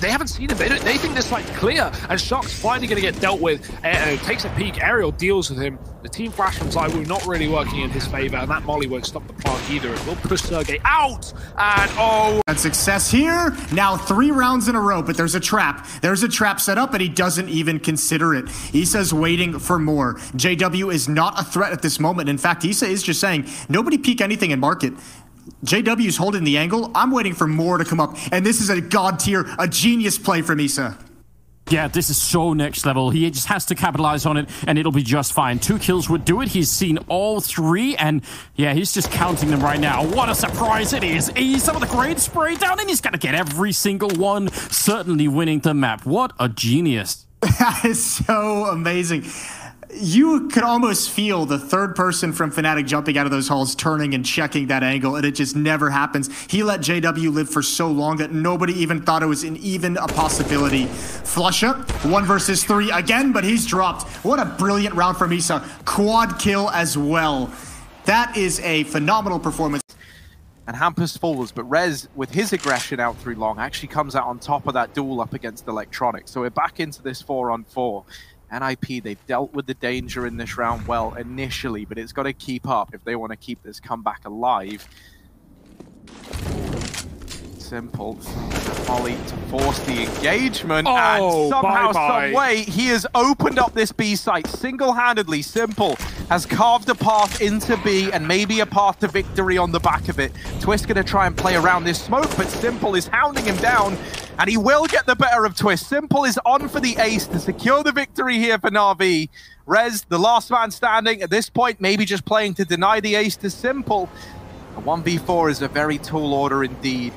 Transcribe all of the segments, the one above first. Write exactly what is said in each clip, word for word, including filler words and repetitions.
they haven't seen him. They, don't, they think this fight's clear, and Shock's finally going to get dealt with. Uh, takes a peek, Ariel deals with him. The team flash from ZywOo not really working in his favor, and that molly won't stop the plant either. It will push Sergei out, and oh... And success here, now three rounds in a row, but there's a trap. There's a trap set up, and he doesn't even consider it. Issa's waiting for more. J W is not a threat at this moment. In fact, Issa is just saying, nobody peek anything and mark it. J W's holding the angle. I'm waiting for more to come up. And this is a god tier, a genius play from Issa. Yeah, this is so next level. He just has to capitalize on it, and it'll be just fine. Two kills would do it. He's seen all three, and yeah, he's just counting them right now. What a surprise it is. Issa with a great spray down, and he's going to get every single one, certainly winning the map. What a genius. That is so amazing. You could almost feel the third person from Fnatic jumping out of those halls, turning and checking that angle, and it just never happens. He let J W live for so long that nobody even thought it was an even a possibility. Flusha, one versus three again, but he's dropped. What a brilliant round from Issa. Quad kill as well. That is a phenomenal performance. And hampers forwards, but Rez, with his aggression out through long, actually comes out on top of that duel up against Electronic. So we're back into this four on four. N I P, they've dealt with the danger in this round well initially, but it's got to keep up if they want to keep this comeback alive. s one mple, Molly to force the engagement, oh, and somehow, bye-bye. some way, he has opened up this B site single-handedly. s one mple has carved a path into B and maybe a path to victory on the back of it. Twist gonna try and play around this smoke, but s one mple is hounding him down, and he will get the better of Twist. s one mple is on for the ace to secure the victory here for Na'Vi. Rez, the last man standing at this point, maybe just playing to deny the ace to s one mple. A one v four is a very tall order indeed.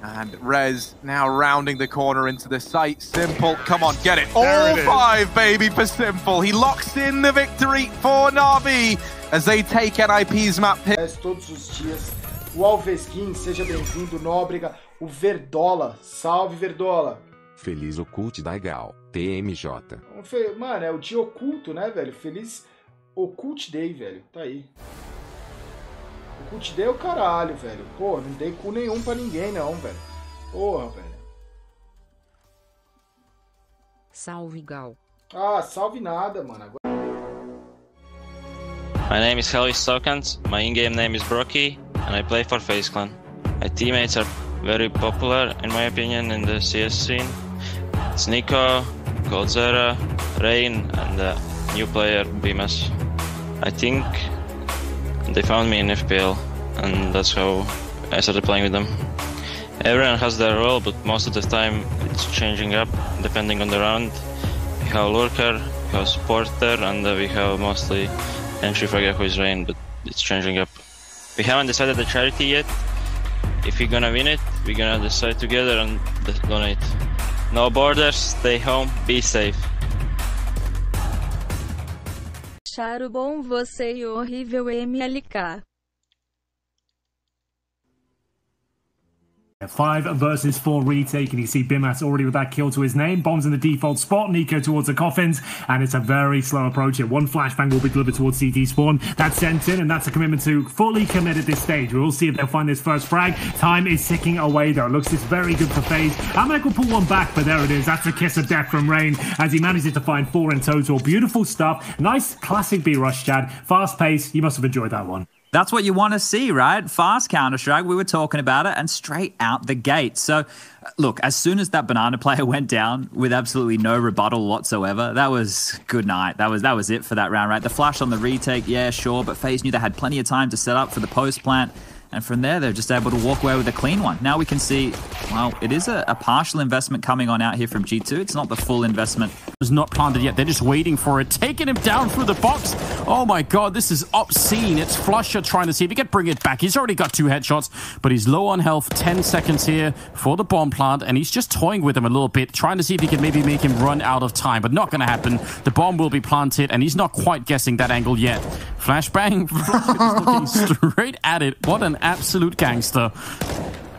And Rez now rounding the corner into the site. s one mple, come on, get it. All five, baby, for s one mple. He locks in the victory for Na'Vi as they take N I P's map. Todos os dias, o Alveskin, seja bem-vindo, Nóbrega. O Verdola, salve, Verdola. Feliz Ocult da Gal, T M J. Mano, é o dia oculto, né, velho? Feliz Ocult Day, velho. Tá aí. Ocult Day é o caralho, velho. Pô, não dei cu nenhum pra ninguém, não, velho. Porra, velho. Salve, Gal. Ah, salve nada, mano. Agora... My name is Elvis Sokans, my in-game name is Brocky, and I play for FaZe Clan. My teammates are very popular, in my opinion, in the C S scene. It's Nico, Coldzera, Rain, and the new player, Bymas. I think they found me in F P L, and that's how I started playing with them. Everyone has their role, but most of the time it's changing up, depending on the round. We have Lurker, we have Supporter, and we have mostly entry, forget who is Rain, but it's changing up. We haven't decided the charity yet. If we're gonna win it, we're gonna decide together and donate. No borders, stay home, be safe. Charo bom você e horrível M L K. Five versus four retake, and you see Bymas already with that kill to his name. Bombs in the default spot, Nico towards the coffins, and it's a very slow approach here. One flashbang will be delivered towards C T spawn. That's sent in, and that's a commitment to fully commit at this stage. We'll see if they'll find this first frag. Time is ticking away, though. Looks it's very good for FaZe. Amanek will pull one back, but there it is. That's a kiss of death from Rain, as he manages to find four in total. Beautiful stuff. Nice classic B-Rush, Chad. Fast pace. You must have enjoyed that one. That's what you want to see, right? Fast Counter-Strike, we were talking about it, and straight out the gate. So, look, as soon as that banana player went down with absolutely no rebuttal whatsoever, that was good night. That was that was it for that round, right? The flash on the retake, yeah, sure, but FaZe knew they had plenty of time to set up for the post plant, and from there, they're just able to walk away with a clean one. Now we can see, well, it is a, a partial investment coming on out here from G two. It's not the full investment. It's not planted yet. They're just waiting for it. Taking him down through the box. Oh, my God. This is obscene. It's Flusha trying to see if he can bring it back. He's already got two headshots, but he's low on health. Ten seconds here for the bomb plant, and he's just toying with him a little bit, trying to see if he can maybe make him run out of time, but not going to happen. The bomb will be planted, and he's not quite guessing that angle yet. Flashbang. Flusha looking straight at it. What an absolute gangster,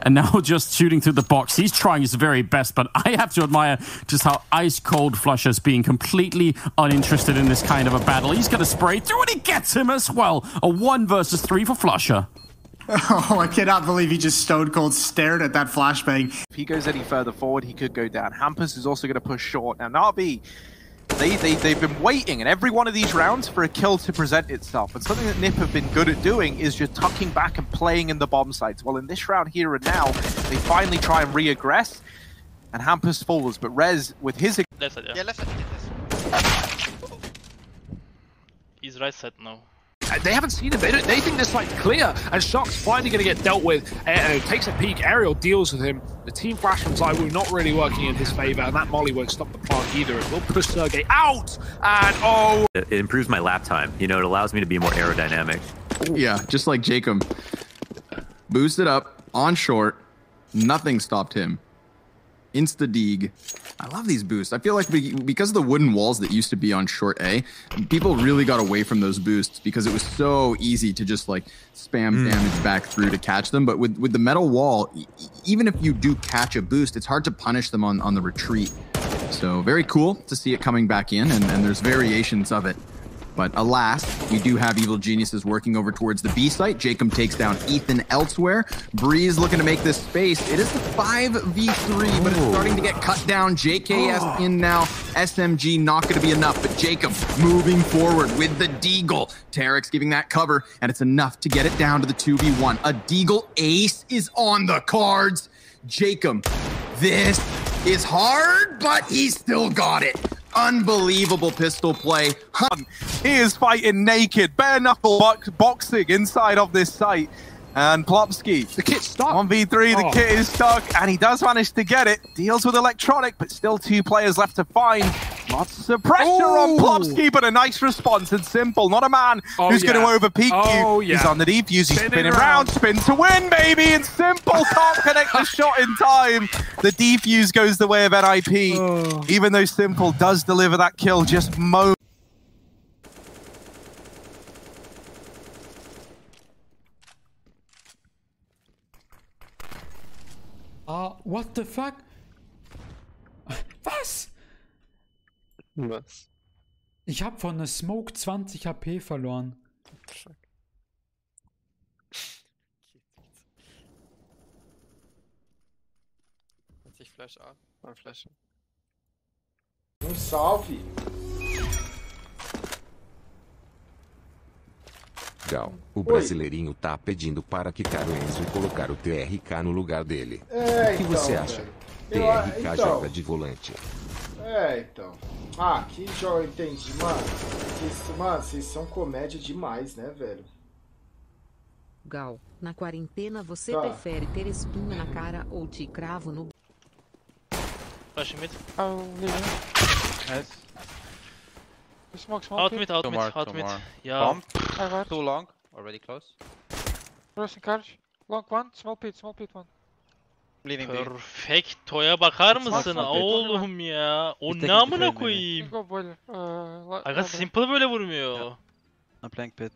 and now just shooting through the box. He's trying his very best, but I have to admire just how ice cold Flusha's being, completely uninterested in this kind of a battle. He's gonna spray through, and he gets him as well. A one versus three for Flusha. Oh, I cannot believe he just stone cold stared at that flashbang. If he goes any further forward, he could go down. Hampus is also going to push short. Now, Na'Vi, they, they, they've been waiting in every one of these rounds for a kill to present itself. And something that N I P have been good at doing is just tucking back and playing in the bomb sites. Well, in this round here and now, they finally try and re-aggress, and Hampus follows. But Rez, with his... Left side, yeah. Yeah, left side. Yes. He's right side now. They haven't seen him. They, don't, they think this fight's clear, and Shock's finally going to get dealt with. Uh, takes a peek, Ariel deals with him. The team flash from ZywOo not really working in his favour, and that molly won't stop the plant either. It will push Sergei out, and oh! It improves my lap time. You know, it allows me to be more aerodynamic. Yeah, just like Jacob. Boosted up, on short, nothing stopped him. Insta-deeg. I love these boosts. I feel like we, because of the wooden walls that used to be on short A, people really got away from those boosts because it was so easy to just like spam mm. damage back through to catch them. But with, with the metal wall, e even if you do catch a boost, it's hard to punish them on, on the retreat. So very cool to see it coming back in, and, and there's variations of it. But alas, we do have Evil Geniuses working over towards the B site. Jacob takes down Ethan elsewhere. Breeze looking to make this space. It is the five v three, but it's starting to get cut down. J K S in now. S M G not going to be enough, but Jacob moving forward with the deagle. Tarek's giving that cover, and it's enough to get it down to the two v one. A deagle ace is on the cards. Jacob, this is hard, but he still got it. Unbelievable pistol play. He is fighting naked, bare knuckle box boxing inside of this site. And Plopsky, the kit's stuck. one v three, the oh. kit is stuck, and he does manage to get it. Deals with electronic, but still two players left to find. Lots of pressure Ooh. on Plopsky, but a nice response and simple. Not a man oh, who's yeah. going to over-peak oh, you. Yeah. He's on the defuse, he's spinning round, spin to win, baby, and simple can't connect the shot in time. The defuse goes the way of N I P, oh. even though simple does deliver that kill just mo. Uh, what the fuck? Was? Was? Ich hab von der Smoke zwanzig H P verloren. Fuck. Jetzt ich Flash ab, mal Flashen. Du Safi. O brasileirinho tá pedindo para quicar o Enzo e colocar o T R K no lugar dele. É, o que então, você acha? Velho. T R K eu, então. joga de volante. É, então. Ah, que jogo, entendi, mano. Isso, mano, vocês são comédia demais, né, velho? Gal, na quarentena você tá. prefere ter espinha na cara ou te cravo no... Flash mid. Oh, yeah. Nice. Smoke, smoke. Out mid, out mid, out mid. Yeah. Bomb. Too long, already close. Rushing carriage. Long one, small pit, small pit one. Bleeding B. Perfectoya bakar mısın oğlum ya? O ne amına koyayım? Aga simple böyle vurmuyor. I'm playing pit.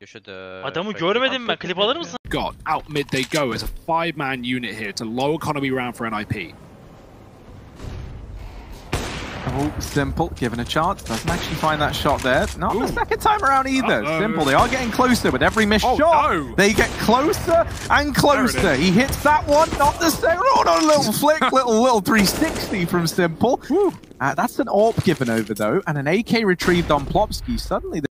You should, uh, Adamı görmedim ben, klip alır mısın? God, out mid they go as a five man unit here to low economy round for N I P. Oh, simple, given a chance, doesn't actually find that shot there. Not Ooh. the second time around either. Uh -oh. simple, they are getting closer with every missed oh, shot. No. They get closer and closer. He hits that one, not the second. Oh, no, little flick, little little three sixty from simple. Uh, that's an A W P given over, though, and an A K retrieved on Plopsky. Suddenly...